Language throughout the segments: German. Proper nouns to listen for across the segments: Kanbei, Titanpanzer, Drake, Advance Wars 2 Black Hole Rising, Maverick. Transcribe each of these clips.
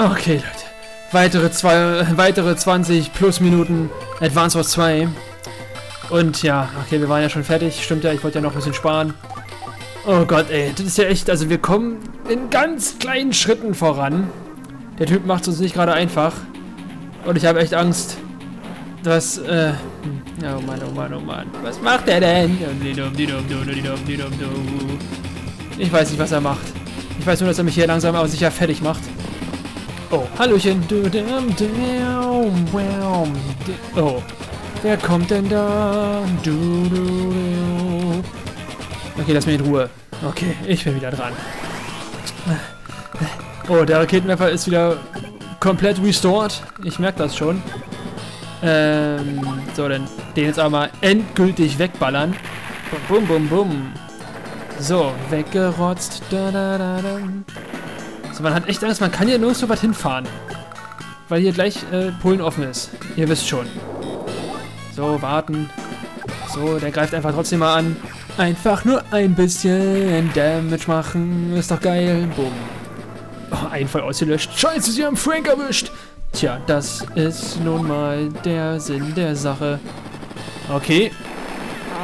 Okay, Leute. Weitere 20 plus Minuten Advance Wars 2. Und ja, okay, wir waren ja schon fertig. Stimmt ja, ich wollte ja noch ein bisschen sparen. Oh Gott, ey, das ist ja echt... Also wir kommen in ganz kleinen Schritten voran. Der Typ macht es uns nicht gerade einfach. Und ich habe echt Angst, dass... oh Mann, oh Mann, oh Mann. Was macht der denn? Ich weiß nicht, was er macht. Ich weiß nur, dass er mich hier langsam aber sicher fertig macht. Oh, Hallöchen. Oh, wer kommt denn da? Okay, lass mich in Ruhe. Okay, ich bin wieder dran. Oh, der Raketenwerfer ist wieder komplett restored. Ich merke das schon. So, dann den jetzt aber mal endgültig wegballern. Bum, bum, bum, bum. So, weggerotzt. Da, da, da, da. So, man hat echt Angst, man kann hier nirgendwo was hinfahren. Weil hier gleich Polen offen ist. Ihr wisst schon. So, warten. So, der greift einfach trotzdem mal an. Einfach nur ein bisschen Damage machen. Ist doch geil. Boom. Oh, einen voll ausgelöscht. Scheiße, sie haben Frank erwischt. Tja, das ist nun mal der Sinn der Sache. Okay.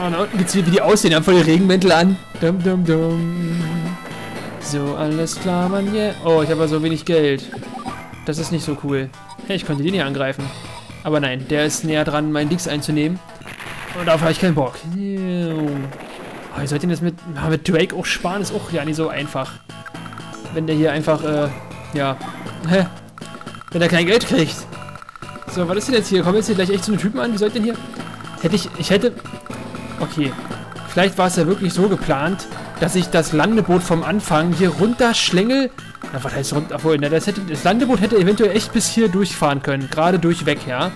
Ah, da unten geht's, wie die aussehen. Die haben voll die Regenmäntel an. Dum, dum, dum. So, alles klar, Mann. Yeah. Oh, ich habe aber so wenig Geld. Das ist nicht so cool. Hey, ich konnte den hier angreifen. Aber nein, der ist näher dran, meinen Dix einzunehmen. Und darauf habe ich keinen Bock. Yeah. Oh, ihr sollt ihn das mit Drake auch sparen. Ist auch ja nicht so einfach. Wenn der hier einfach, ja. Hä? Wenn er kein Geld kriegt. So, was ist denn jetzt hier? Kommen jetzt hier gleich echt so eine Typen an? Wie soll ich denn hier? Ich hätte... Okay. Vielleicht war es ja wirklich so geplant, dass ich das Landeboot vom Anfang hier runterschlängel. Na, was heißt runter? Obwohl, na, das Landeboot hätte eventuell echt bis hier durchfahren können. Gerade durchweg, ja.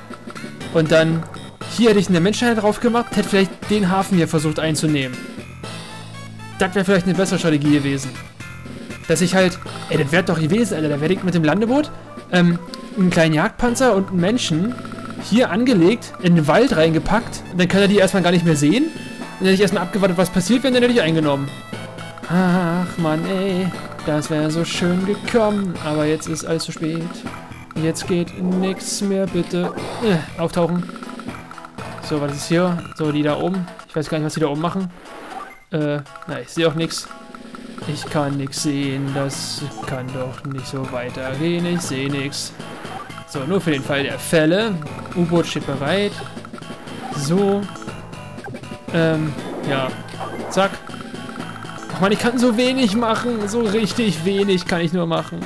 Und dann... Hier hätte ich eine Menschheit drauf gemacht, hätte vielleicht den Hafen hier versucht einzunehmen. Das wäre vielleicht eine bessere Strategie gewesen. Dass ich halt... Ey, das wäre doch gewesen, Alter. Da wäre ich mit dem Landeboot einen kleinen Jagdpanzer und einen Menschen hier angelegt, in den Wald reingepackt. Und dann kann er die erstmal gar nicht mehr sehen. Dann hätte ich erstmal abgewartet, was passiert wäre, und dann hätte ich eingenommen. Ach, Mann, ey. Das wäre so schön gekommen. Aber jetzt ist alles zu spät. Jetzt geht nichts mehr, bitte. Auftauchen. So, was ist hier? So, die da oben. Ich weiß gar nicht, was die da oben machen. Nein, ich sehe auch nichts. Ich kann nichts sehen. Das kann doch nicht so weitergehen. Ich sehe nichts. So, nur für den Fall der Fälle. U-Boot steht bereit. So. Ja. Zack. Ach man, ich kann so wenig machen. So richtig wenig kann ich nur machen.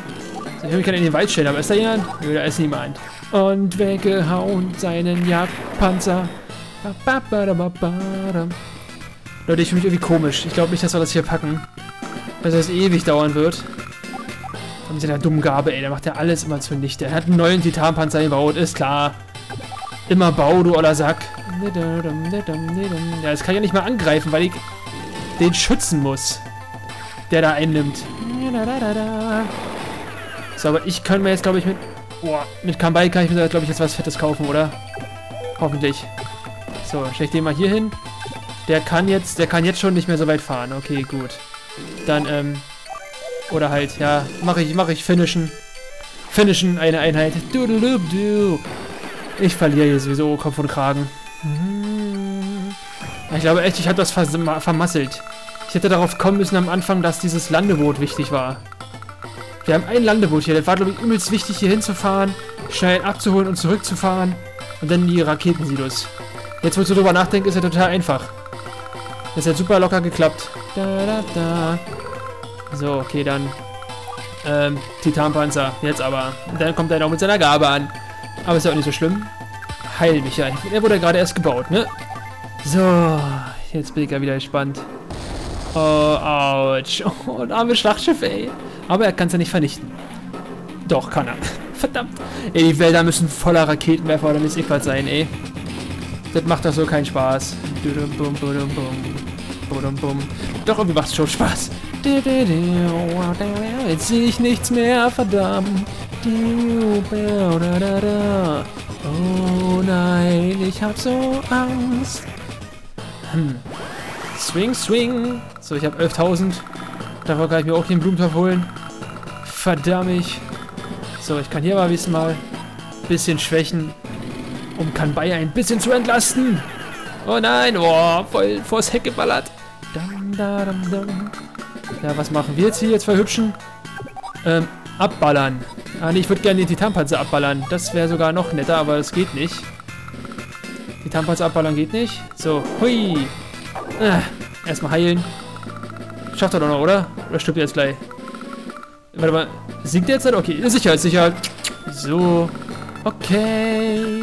So, ich will mich gerne in den Wald stellen, aber ist da jemand? Nö, da ist niemand. Und weggehauen seinen Jagdpanzer. Leute, ich fühle mich irgendwie komisch. Ich glaube nicht, dass wir das hier packen. Dass das ewig dauern wird. Und mit seiner dummen Gabe, ey. Der macht ja alles immer zunichte. Er hat einen neuen Titanpanzer gebaut, ist klar. Immer Bau, du oder Sack. Ja, das kann ich ja nicht mal angreifen, weil ich den schützen muss. Der da einnimmt. So, aber ich kann mir jetzt, glaube ich, mit... Boah, mit Kanbei kann ich mir, glaube ich, jetzt was Fettes kaufen, oder? Hoffentlich. So, stell ich den mal hier hin. Der kann jetzt schon nicht mehr so weit fahren. Okay, gut. Dann, oder halt, ja, mach ich finishen. Finishen, eine Einheit. Ich verliere hier sowieso Kopf und Kragen. Ich glaube echt, ich habe das vermasselt. Ich hätte darauf kommen müssen am Anfang, dass dieses Landeboot wichtig war. Wir haben ein Landeboot hier. Das war, glaube ich, übelst wichtig, hier hinzufahren, schnell abzuholen und zurückzufahren. Und dann die Raketensilos. Jetzt, wo ich so drüber nachdenke, ist ja total einfach. Das hat super locker geklappt. Da, da, da. So, okay, dann. Titanpanzer. Jetzt aber. Und dann kommt er auch mit seiner Gabe an. Aber ist ja auch nicht so schlimm. Heil mich ja. Er wurde ja gerade erst gebaut, ne? So. Jetzt bin ich ja wieder gespannt. Oh, ouch. Oh, ein armes Schlachtschiff, ey. Aber er kann es ja nicht vernichten. Doch, kann er. Verdammt. Ey, die Wälder müssen voller Raketenwerfer oder Missifat sein, ey. Das macht doch so keinen Spaß. Doch, irgendwie macht es schon Spaß. Jetzt sehe ich nichts mehr, verdammt. Oh nein, ich hab so Angst. Swing, swing. So, ich habe 11.000. Davon kann ich mir auch den Blumentopf holen. Verdammt. So, ich kann hier mal diesmal ein bisschen schwächen, um Kanbei ein bisschen zu entlasten. Oh nein, oh, voll vors Heck geballert. Ja, was machen wir jetzt hier? Jetzt verhübschen. Abballern. Ah, nee, ich würde gerne den Titanpanzer abballern. Das wäre sogar noch netter, aber das geht nicht. Titanpanzer abballern geht nicht. So, hui. Erstmal heilen. Schafft er doch noch, oder? Oder stirbt er jetzt gleich? Warte mal. Sinkt er jetzt halt? Okay, sicher, sicher. So. Okay.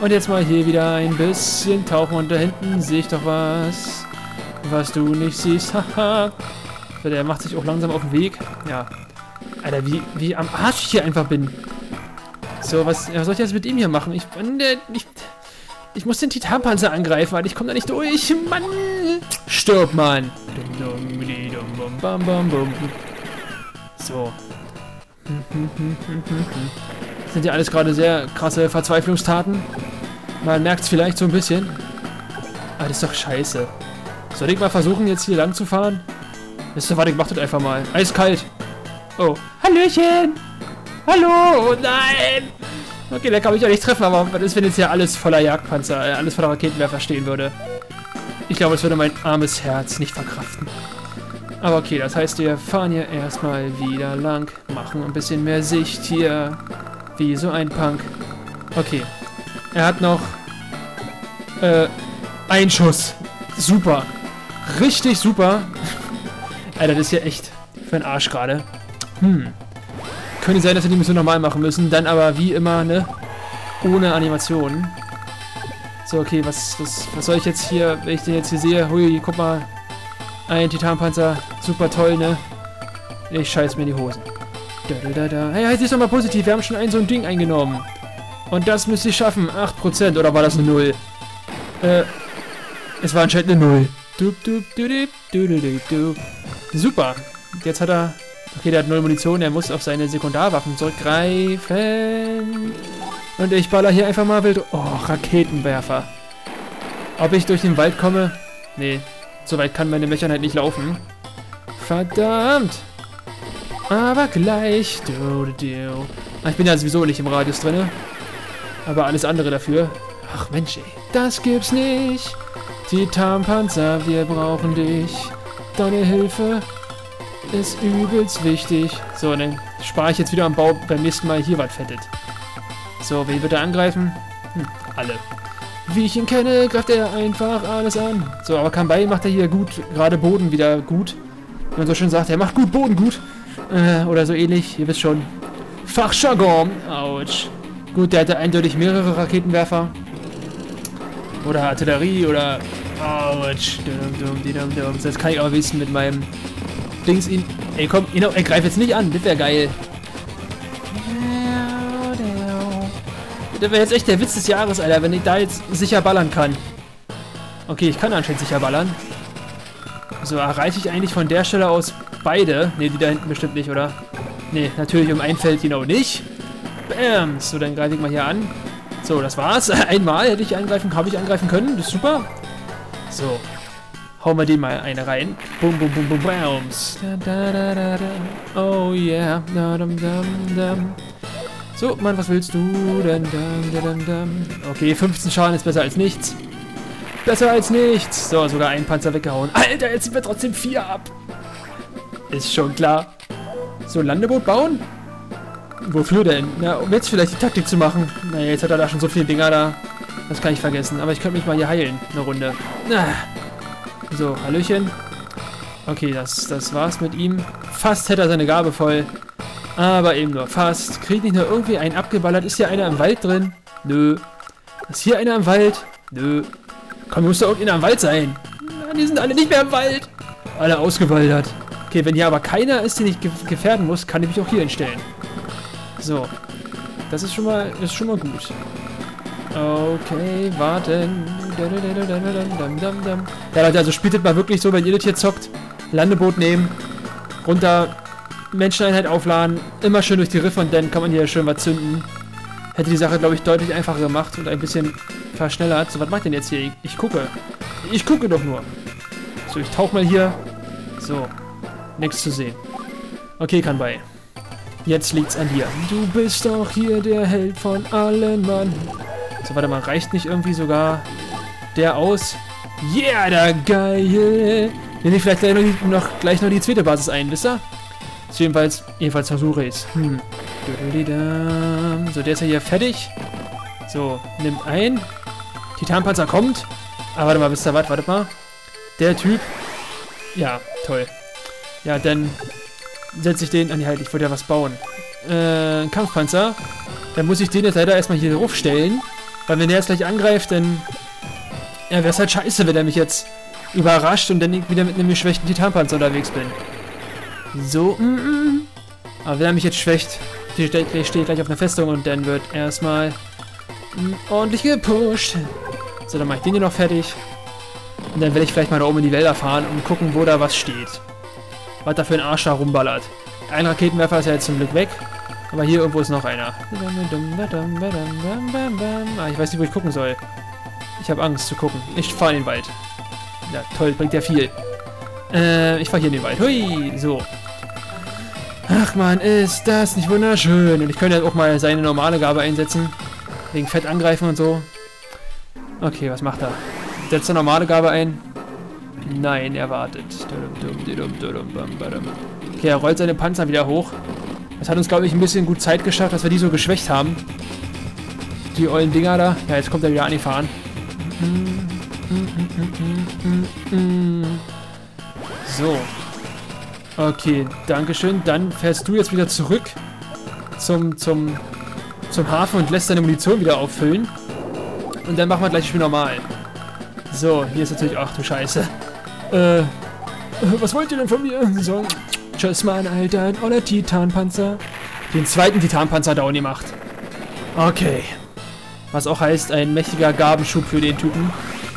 Und jetzt mal hier wieder ein bisschen tauchen. Und da hinten sehe ich doch was. Was du nicht siehst. Haha. So, der macht sich auch langsam auf den Weg. Ja. Alter, wie am Arsch ich hier einfach bin. So, was soll ich jetzt mit ihm hier machen? Ich muss den Titanpanzer angreifen, weil ich komme da nicht durch. Mann! Stirb, Mann! So. Das sind ja alles gerade sehr krasse Verzweiflungstaten. Man merkt es vielleicht so ein bisschen. Aber das ist doch scheiße. Soll ich mal versuchen, jetzt hier lang zu fahren? Wisst ihr, warte, ich mach das einfach mal. Eiskalt! Oh. Hallöchen! Hallo! Oh nein! Okay, da kann ich ja nicht treffen, aber was ist, wenn jetzt hier alles voller Jagdpanzer, alles voller Raketenwerfer stehen würde? Ich glaube, es würde mein armes Herz nicht verkraften. Aber okay, das heißt, wir fahren hier erstmal wieder lang, machen ein bisschen mehr Sicht hier, wie so ein Punk. Okay, er hat noch einen Schuss. Super. Richtig super. Alter, das ist ja echt für einen Arsch gerade. Hm. Könnte sein, dass wir die Mission normal machen müssen. Dann aber wie immer, ne? Ohne Animationen. So, okay, was soll ich jetzt hier, wenn ich den jetzt hier sehe? Hui, guck mal. Ein Titanpanzer. Super toll, ne? Ich scheiß mir in die Hosen. Hey, halt dich doch mal positiv. Wir haben schon so ein Ding eingenommen. Und das müsst ihr schaffen. 8%. Oder war das eine 0? Es war anscheinend eine 0. Super. Jetzt hat er... Okay, der hat 0 Munition, er muss auf seine Sekundarwaffen zurückgreifen. Und ich baller hier einfach mal wild. Oh, Raketenwerfer. Ob ich durch den Wald komme? Nee, so weit kann meine Mechernheit nicht laufen. Verdammt! Aber gleich. Ich bin ja sowieso nicht im Radius drin. Aber alles andere dafür. Ach Mensch, ey. Das gibt's nicht. Titanpanzer, wir brauchen dich. Deine Hilfe ist übelst wichtig. So, dann spare ich jetzt wieder am Bau beim nächsten Mal hier was fettet. So, wen wird er angreifen? Hm, alle. Wie ich ihn kenne, greift er einfach alles an. So, aber Kanbei macht er hier gut, gerade Boden wieder gut. Wie man so schön sagt, er macht gut Boden gut. Oder so ähnlich, ihr wisst schon. Fachjargon. Autsch. Gut, der hatte eindeutig mehrere Raketenwerfer. Oder Artillerie, oder... Autsch. Jetzt kann ich aber wissen mit meinem... Dings ihn. Ey, komm, er greift jetzt nicht an. Das wäre geil. Das wäre jetzt echt der Witz des Jahres, Alter, wenn ich da jetzt sicher ballern kann. Okay, ich kann anscheinend sicher ballern. So, erreiche ich eigentlich von der Stelle aus beide. Ne, die da hinten bestimmt nicht, oder? Ne, natürlich um ein Feld genau nicht. Bam. So, dann greife ich mal hier an. So, das war's. Einmal hätte ich angreifen, habe ich angreifen können. Das ist super. So. Hauen wir den mal eine rein. Bum, bum, bum, bum, bums. Oh yeah. So, Mann, was willst du? Okay, 15 Schaden ist besser als nichts. Besser als nichts. So, sogar einen Panzer weggehauen. Alter, jetzt sind wir trotzdem 4 ab. Ist schon klar. So, ein Landeboot bauen? Wofür denn? Na, um jetzt vielleicht die Taktik zu machen. Naja, jetzt hat er da schon so viele Dinger da. Das kann ich vergessen. Aber ich könnte mich mal hier heilen. Eine Runde. So, Hallöchen. Okay, das war's mit ihm. Fast hätte er seine Gabe voll. Aber eben nur fast. Kriegt nicht nur irgendwie einen abgeballert. Ist hier einer im Wald drin? Nö. Ist hier einer im Wald? Nö. Komm, muss doch irgendeiner im Wald sein. Nein, die sind alle nicht mehr im Wald. Alle ausgewaldert. Okay, wenn hier aber keiner ist, den ich gefährden muss, kann ich mich auch hier hinstellen. So. Das ist schon mal gut. Okay, warten. Ja, Leute, also spielt das mal wirklich so, wenn ihr das hier zockt. Landeboot nehmen, runter, Menscheneinheit aufladen, immer schön durch die Riffe und dann kann man hier schön was zünden. Hätte die Sache, glaube ich, deutlich einfacher gemacht und ein bisschen verschnellert. So, was macht denn jetzt hier? Ich gucke. Ich gucke doch nur. So, ich tauche mal hier. So, nichts zu sehen. Okay, Kanbei. Jetzt liegt's an dir. Du bist doch hier der Held von allen, Mann. So, warte mal, reicht nicht irgendwie sogar der aus? Yeah, der Geil! Wir nehmen vielleicht gleich noch die zweite Basis ein, wisst ihr? So, jedenfalls versuche ich's. So, der ist ja hier fertig. So, nimmt ein. Titanpanzer kommt. Ah, warte mal, wisst ihr was? Wartet mal. Der Typ. Ja, toll. Ja, dann setze ich den an die Halt. Ich wollte ja was bauen. Kampfpanzer. Dann muss ich den jetzt leider erstmal hier draufstellen. Weil wenn der jetzt gleich angreift, dann... Ja, wäre es halt scheiße, wenn er mich jetzt überrascht und dann wieder mit einem geschwächten Titanpanzer unterwegs bin. So, Aber wenn er mich jetzt schwächt, ich stehe gleich auf einer Festung und dann wird erstmal ordentlich gepusht. So, dann mache ich den hier noch fertig. Und dann werde ich vielleicht mal da oben in die Wälder fahren und gucken, wo da was steht. Was da für ein Arsch da rumballert. Ein Raketenwerfer ist ja jetzt zum Glück weg. Aber hier irgendwo ist noch einer. Ah, ich weiß nicht, wo ich gucken soll. Ich habe Angst zu gucken. Ich fahre in den Wald. Ja, toll, bringt ja viel. Ich fahre hier in den Wald. Hui, so. Ach man, ist das nicht wunderschön. Und ich könnte jetzt auch mal seine normale Gabe einsetzen. Wegen Fett angreifen und so. Okay, was macht er? Setzt er normale Gabe ein? Nein, er wartet. Okay, er rollt seine Panzer wieder hoch. Das hat uns, glaube ich, ein bisschen gut Zeit geschafft, dass wir die so geschwächt haben. Die ollen Dinger da. Ja, jetzt kommt er wieder an die Fahren. So. Okay, dankeschön. Dann fährst du jetzt wieder zurück zum Hafen und lässt deine Munition wieder auffüllen. Und dann machen wir gleich das Spiel normal. So, hier ist natürlich... Ach du Scheiße. Was wollt ihr denn von mir? So. Tschüss, Mann, Alter. Oder Titanpanzer. Den zweiten Titanpanzer down gemacht. Okay. Was auch heißt, ein mächtiger Gabenschub für den Typen.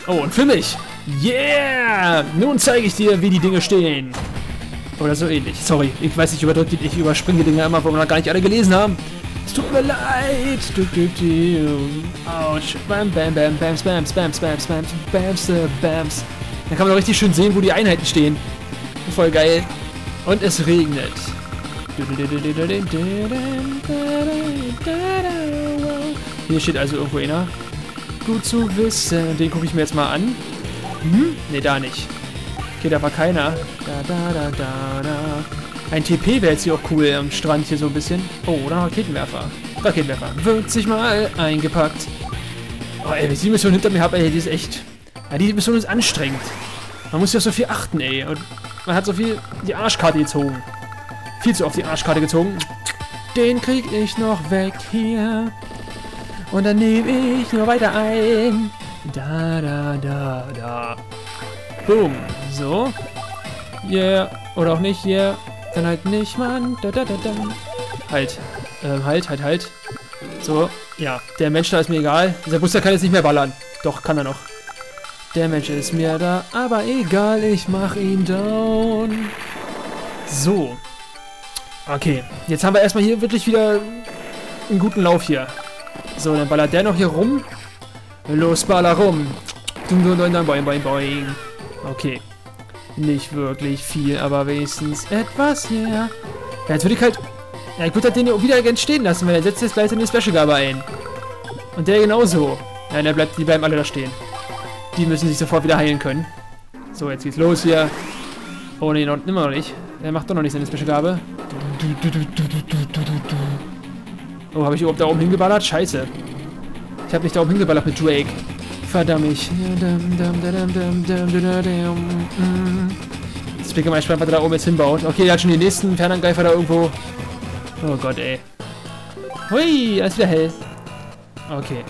Oh, und für mich. Yeah! Nun zeige ich dir, wie die Dinge stehen. Oder so ähnlich. Sorry, ich weiß nicht, ich überspringe die Dinger immer, weil wir noch gar nicht alle gelesen haben. Es tut mir leid. Autsch. Bam, bam, bam, bam, bam, bam, bam, bam, bam, bam. Da kann man doch richtig schön sehen, wo die Einheiten stehen. Voll geil. Und es regnet. Hier steht also irgendwo einer. Gut zu wissen. Den gucke ich mir jetzt mal an. Hm? Ne, da nicht. Okay, da war keiner. Ein TP wäre jetzt hier auch cool am Strand hier so ein bisschen. Oh, oder Raketenwerfer. Raketenwerfer. Wird sich mal eingepackt. Oh, ey, wenn ich die Mission hinter mir habe, ey, die ist echt... Ja, die Mission ist anstrengend. Man muss ja auf so viel achten, ey. Und man hat so viel die Arschkarte gezogen. Viel zu oft die Arschkarte gezogen. Den krieg ich noch weg hier. Und dann nehme ich nur weiter ein. Boom. So. Yeah. Oder auch nicht. Yeah. Dann halt nicht, Mann. Halt. Halt. So. Ja. Der Mensch da ist mir egal. Dieser Booster kann jetzt nicht mehr ballern. Doch, kann er noch. Der Mensch ist mir da. Aber egal. Ich mach ihn down. So. Okay. Jetzt haben wir erstmal hier wirklich wieder einen guten Lauf hier. So, dann ballert der noch hier rum. Los, baller rum. Boing, boing, boing. Okay. Nicht wirklich viel, aber wenigstens etwas hier. Yeah. Ja, jetzt würde ich halt... Ja, ich würde halt den hier wieder ganz stehen lassen, weil er setzt jetzt gleich seine Special-Gabe ein. Und der genauso. Ja, der bleibt, die bleiben alle da stehen. Die müssen sich sofort wieder heilen können. So, jetzt geht's los hier. Oh, nee, immer noch nicht. Er macht doch noch nicht seine Special-Gabe. Oh, habe ich überhaupt da oben hingeballert? Scheiße. Ich habe nicht da oben hingeballert mit Drake. Verdammt. Jetzt bin ich mal gespannt, was er da oben jetzt hinbaut. Okay, der hat schon den nächsten Fernangreifer da irgendwo. Oh Gott, ey. Hui, alles wieder hell. Okay.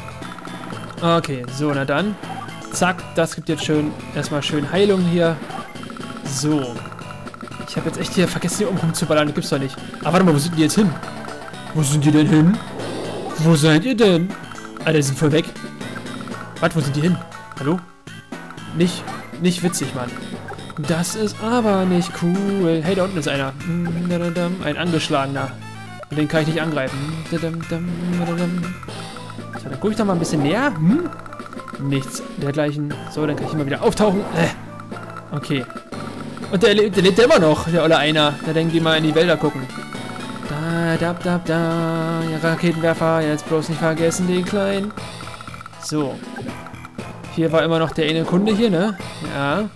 Okay, so, na dann. Zack, das gibt jetzt schön erstmal schön Heilung hier. So. Ich habe jetzt echt hier vergessen, hier oben rumzuballern. Das gibt's doch nicht. Aber warte mal, wo sind die jetzt hin? Wo sind die denn hin? Wo seid ihr denn? Alter, die sind voll weg. Warte, wo sind die hin? Hallo? Nicht witzig, Mann. Das ist aber nicht cool. Hey, da unten ist einer. Ein Angeschlagener. Und den kann ich nicht angreifen. So, dann gucke ich doch mal ein bisschen näher. Hm? Nichts dergleichen. So, dann kann ich immer wieder auftauchen. Okay. Und der lebt ja immer noch, der olle einer. Da denkt die mal in die Wälder gucken. Da, Da. Ja, Raketenwerfer, jetzt bloß nicht vergessen, den kleinen. So. Hier war immer noch der eine Kunde hier, ne? Ja.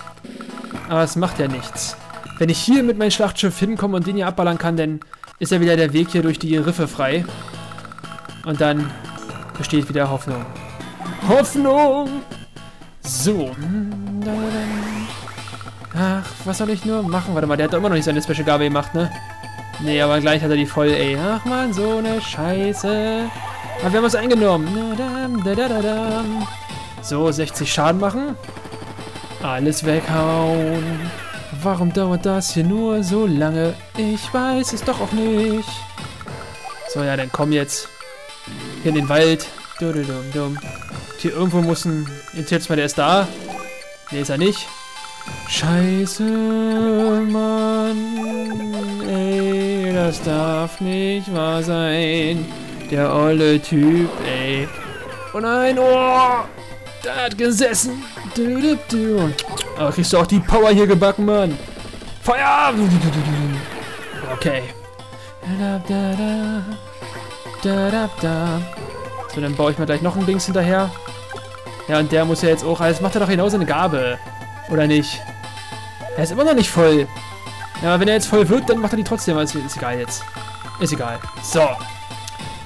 Aber es macht ja nichts. Wenn ich hier mit meinem Schlachtschiff hinkomme und den hier abballern kann, dann ist ja wieder der Weg hier durch die Riffe frei. Und dann besteht wieder Hoffnung. Hoffnung! So. Ach, was soll ich nur machen? Warte mal, der hat doch immer noch nicht seine Special-Gabe gemacht, ne? Nee, aber gleich hat er die voll, ey. Ach man, so eine Scheiße. Aber wir haben uns eingenommen. So, 60 Schaden machen. Alles weghauen. Warum dauert das hier nur so lange? Ich weiß es doch auch nicht. So, ja, dann komm jetzt. Hier in den Wald. Hier irgendwo muss ein... Jetzt mal, der ist da. Nee, ist er nicht. Scheiße, Mann. Ey, das darf nicht wahr sein. Der olle Typ, ey. Oh nein, oh! Da hat gesessen. Aber kriegst du auch die Power hier gebacken, Mann. Feuer! Okay. So, dann baue ich mal gleich noch ein Dings hinterher. Ja, und der muss ja jetzt auch... Jetzt macht er doch hinaus eine Gabe. Oder nicht? Er ist immer noch nicht voll. Ja, wenn er jetzt voll wird, dann macht er die trotzdem. Ist egal jetzt. Ist egal. So.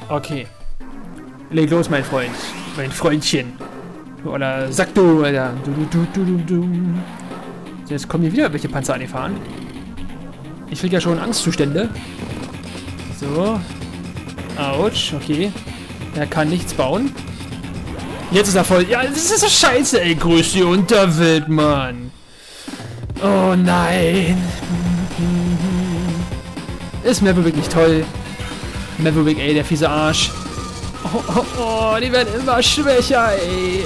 Okay. Leg los, mein Freund. Mein Freundchen. Oder sag du, Alter. Jetzt kommen hier wieder welche Panzer angefahren. Ich krieg ja schon Angstzustände. So. Autsch, okay. Er kann nichts bauen. Jetzt ist er voll. Ja, das ist so scheiße, ey. Grüß die Unterwelt, Mann. Oh nein. Ist Maverick nicht toll? Maverick, ey, der fiese Arsch. Oh, die werden immer schwächer, ey.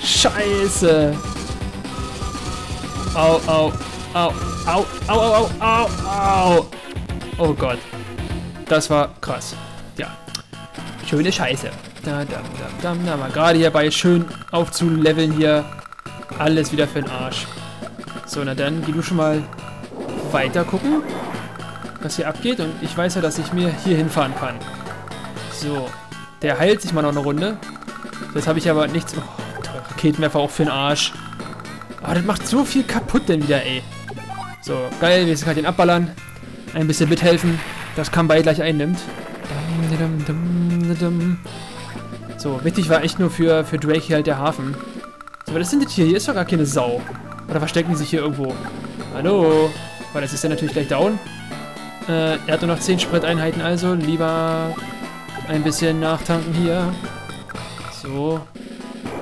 Scheiße. Au, au, au, au, au, au, au, au. Oh Gott. Das war krass. Ja. Schöne Scheiße. Da, mal gerade hierbei schön aufzuleveln hier. Alles wieder für den Arsch. So, na dann, geh du schon mal weiter gucken, was hier abgeht. Und ich weiß ja, dass ich mir hier hinfahren kann. So. Der heilt sich mal noch eine Runde. Jetzt habe ich aber nichts... Oh. Raketenwerfer auch für den Arsch. Aber das macht so viel kaputt denn wieder, ey. So, geil, wir können den abballern. Ein bisschen mithelfen, dass Kanbei gleich einnimmt. So, wichtig war echt nur für Drake hier halt der Hafen. So, aber das sind jetzt hier. Hier ist doch gar keine Sau. Oder verstecken die sich hier irgendwo? Hallo? Weil das ist ja natürlich gleich down. Er hat nur noch 10 Spriteinheiten, also lieber ein bisschen nachtanken hier. So.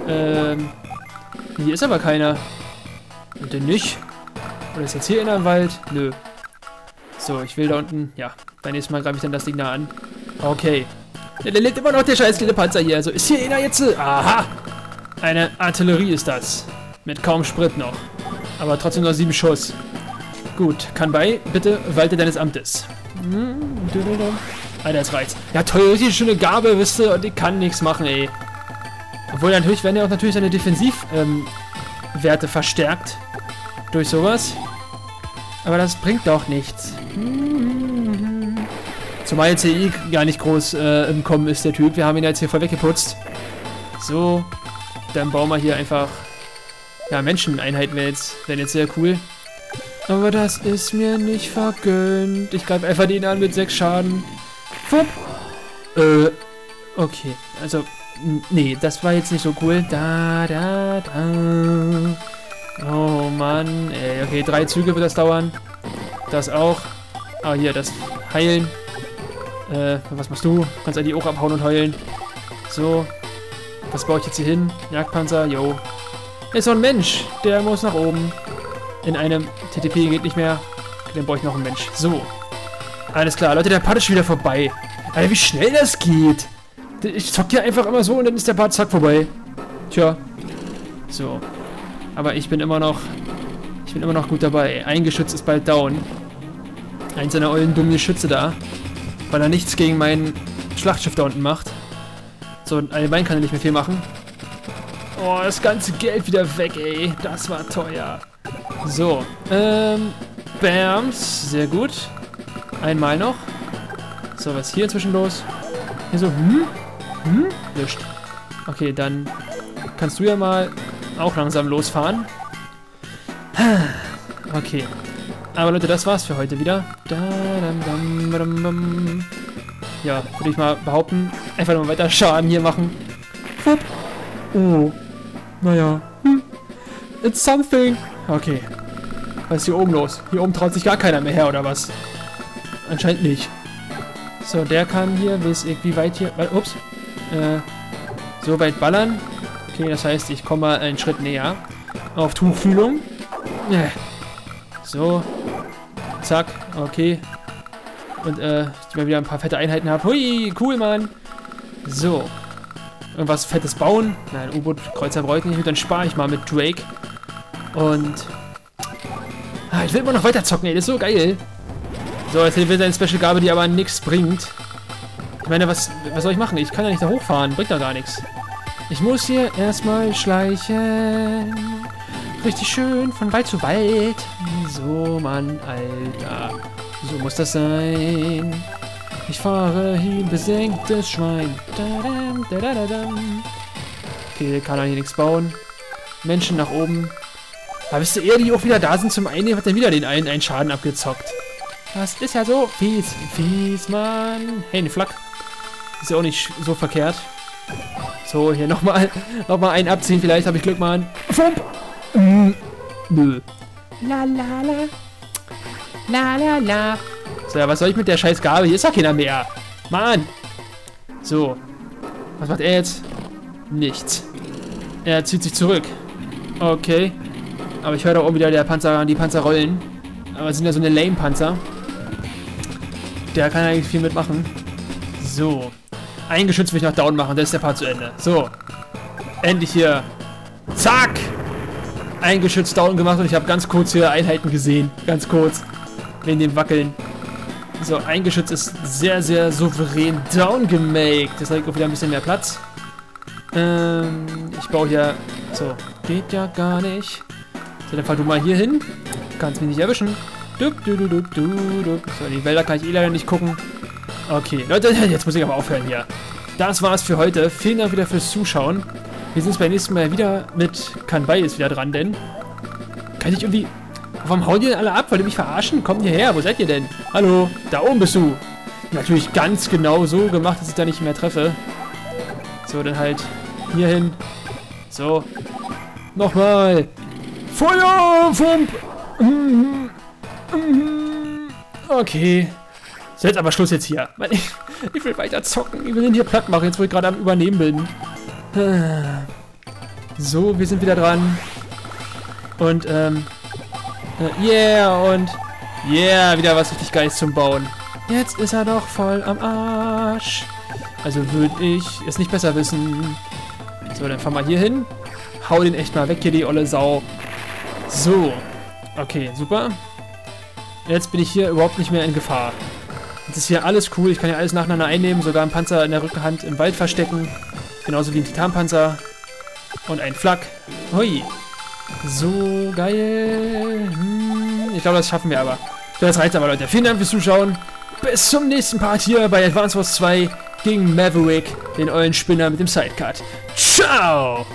Hier ist aber keiner. Und denn nicht? Oder ist jetzt hier in einem Wald? Nö. So, ich will da unten. Ja, beim nächsten Mal greife ich dann das Ding da an. Okay. Der lebt immer noch, der scheiß kleine Panzer hier. Also ist hier einer jetzt? Aha! Eine Artillerie ist das. Mit kaum Sprit noch. Aber trotzdem noch 7 Schuss. Gut, Kanbei, bitte walte deines Amtes. Alter, das reizt. Ja toll, die schöne Gabe, wisst ihr, und ich kann nichts machen, ey. Obwohl natürlich werden ja auch natürlich seine Defensivwerte verstärkt durch sowas. Aber das bringt doch nichts. Zumal jetzt hier gar nicht groß im Kommen ist, der Typ. Wir haben ihn jetzt hier voll weggeputzt. So, dann bauen wir hier einfach... Ja, Menscheneinheiten wären jetzt sehr cool. Aber das ist mir nicht vergönnt. Ich greife einfach den an mit 6 Schaden. Fupp. Okay, also... Nee, das war jetzt nicht so cool. Oh Mann, ey. Okay, 3 Züge wird das dauern. Das auch. Ah, hier, das Heilen. Was machst du? Kannst eigentlich auch abhauen und heulen. So. Was baue ich jetzt hier hin? Jagdpanzer, yo. Ist so ein Mensch. Der muss nach oben. In einem TTP geht nicht mehr. Dann brauche ich noch einen Mensch. So. Alles klar, Leute, der Part ist schon wieder vorbei. Alter, wie schnell das geht. Ich zock hier einfach immer so und dann ist der Part zack vorbei. Tja. So. Aber ich bin immer noch gut dabei. Ein Geschütz ist bald down. Eins seiner ollen dummen Geschütze da. Weil er nichts gegen mein Schlachtschiff da unten macht. So, allgemein kann er nicht mehr viel machen. Oh, das ganze Geld wieder weg, ey. Das war teuer. So. Bams. Sehr gut. Einmal noch. So, was ist hier inzwischen los? Hier so, Nicht. Okay, dann kannst du ja mal auch langsam losfahren. Okay. Aber Leute, das war's für heute wieder. Ja, würde ich mal behaupten. Einfach nur weiter Schaden hier machen. Oh. Naja. It's something. Okay. Was ist hier oben los? Hier oben traut sich gar keiner mehr her, oder was? Anscheinend nicht. So, der kann hier. Wie weit hier? Ups. So weit ballern. Okay, das heißt, ich komme mal einen Schritt näher. Auf Tuchfühlung. So. Zack. Okay. Und, ich mal wieder ein paar fette Einheiten habe. Hui, cool, Mann. So. Irgendwas Fettes bauen. Nein, U-Boot-Kreuzer brauche ich nicht. Dann spare ich mal mit Drake. Und... Ah, ich will immer noch weiter zocken, ey. Das ist so geil. So, jetzt wird eine Special-Gabe, die aber nichts bringt. Ich meine, was soll ich machen? Ich kann ja nicht da hochfahren. Bringt doch gar nichts. Ich muss hier erstmal schleichen. Richtig schön von Wald zu Wald. So, Mann, Alter. So muss das sein. Ich fahre hin, besenktes Schwein. Okay, kann doch hier nichts bauen. Menschen nach oben. Aber wisst ihr, die auch wieder da sind zum Einnehmen, hat dann wieder den einen Schaden abgezockt. Das ist ja so fies. Fies, Mann. Hey, eine Flak. Ist ja auch nicht so verkehrt. So, hier nochmal. Nochmal einen abziehen, vielleicht habe ich Glück, Mann. Fump. Nö. La, la, la. La, la, la. So, was soll ich mit der scheiß Gabel? Hier ist ja keiner mehr. Mann. So. Was macht er jetzt? Nichts. Er zieht sich zurück. Okay. Aber ich höre da oben wieder die Panzer rollen. Aber es sind ja so eine Lame-Panzer. Der kann eigentlich viel mitmachen. So. Ein Geschütz will ich noch down machen. Das ist der Part zu Ende. So. Endlich hier. Zack. Ein Geschütz down gemacht und ich habe ganz kurz hier Einheiten gesehen. Ganz kurz. Wegen dem Wackeln. So, ein Geschütz ist sehr, sehr souverän down gemaked. Das hat auch wieder ein bisschen mehr Platz. Ich baue hier... So, geht ja gar nicht. So, dann fahr du mal hier hin. Kannst mich nicht erwischen. So, die Wälder kann ich eh leider nicht gucken. Okay, Leute, jetzt muss ich aber aufhören hier. Das war's für heute. Vielen Dank wieder fürs Zuschauen. Wir sehen uns beim nächsten Mal wieder mit Kanbei ist wieder dran, denn... Kann ich irgendwie... Warum hauen die denn alle ab? Wollt ihr mich verarschen? Kommt hierher, wo seid ihr denn? Hallo, da oben bist du. Natürlich ganz genau so gemacht, dass ich da nicht mehr treffe. So, dann halt hier hin. So. Nochmal. Feuer! Fump! Okay. So, jetzt aber Schluss jetzt hier. Ich will weiter zocken. Ich will den hier platt machen, jetzt wo ich gerade am Übernehmen bin. So, wir sind wieder dran. Und, yeah, und... Yeah, wieder was richtig Geiles zum Bauen. Jetzt ist er doch voll am Arsch. Also würde ich es nicht besser wissen. So, dann fahren wir hier hin. Hau den echt mal weg hier, die olle Sau. So. Okay, super. Jetzt bin ich hier überhaupt nicht mehr in Gefahr. Jetzt ist hier alles cool. Ich kann ja alles nacheinander einnehmen. Sogar einen Panzer in der Rückhand im Wald verstecken. Genauso wie ein Titanpanzer. Und ein Flak. Hui. So geil. Ich glaube, das schaffen wir aber. Das reicht aber, Leute. Vielen Dank fürs Zuschauen. Bis zum nächsten Part hier bei Advance Wars 2 gegen Maverick, den ollen Spinner mit dem Sidecut. Ciao!